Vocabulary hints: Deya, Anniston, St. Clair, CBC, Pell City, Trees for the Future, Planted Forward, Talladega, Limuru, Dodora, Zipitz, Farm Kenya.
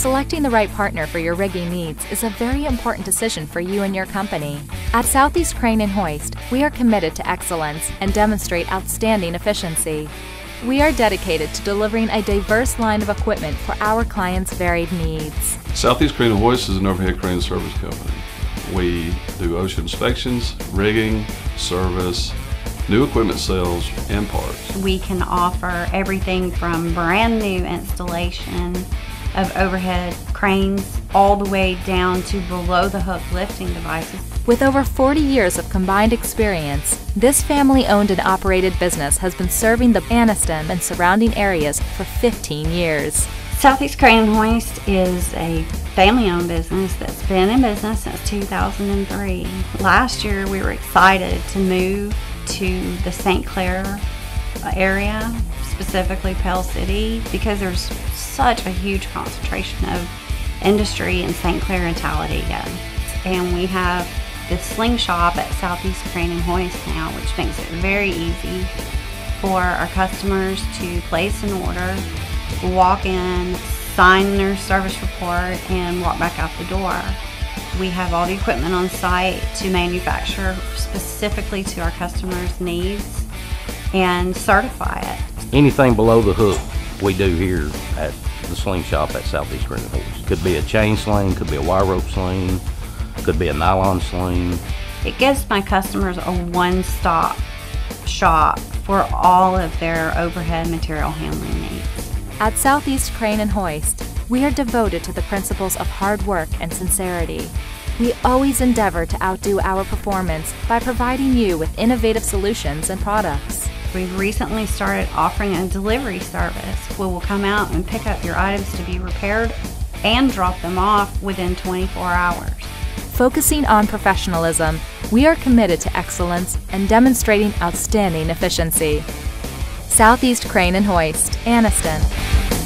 Selecting the right partner for your rigging needs is a very important decision for you and your company. At Southeast Crane & Hoist, we are committed to excellence and demonstrate outstanding efficiency. We are dedicated to delivering a diverse line of equipment for our clients' varied needs. Southeast Crane & Hoist is an overhead crane service company. We do ocean inspections, rigging, service, new equipment sales, and parts. We can offer everything from brand new installation of overhead cranes all the way down to below the hook lifting devices. With over 40 years of combined experience, this family-owned and operated business has been serving the Anniston and surrounding areas for 15 years. Southeast Crane & Hoist is a family-owned business that's been in business since 2003. Last year, we were excited to move to the St. Clair area, specifically Pell City, because there's such a huge concentration of industry in St. Clair and Talladega. And we have this sling shop at Southeast Crane & Hoist now, which makes it very easy for our customers to place an order, walk in, sign their service report, and walk back out the door. We have all the equipment on site to manufacture specifically to our customers' needs and certify it. Anything below the hook we do here at the sling shop at Southeast Crane & Hoist. Could be a chain sling, could be a wire rope sling, could be a nylon sling. It gives my customers a one-stop shop for all of their overhead material handling needs. At Southeast Crane & Hoist, we are devoted to the principles of hard work and sincerity. We always endeavor to outdo our performance by providing you with innovative solutions and products. We've recently started offering a delivery service where we'll come out and pick up your items to be repaired and drop them off within 24 hours. Focusing on professionalism, we are committed to excellence and demonstrating outstanding efficiency. Southeast Crane & Hoist, Anniston.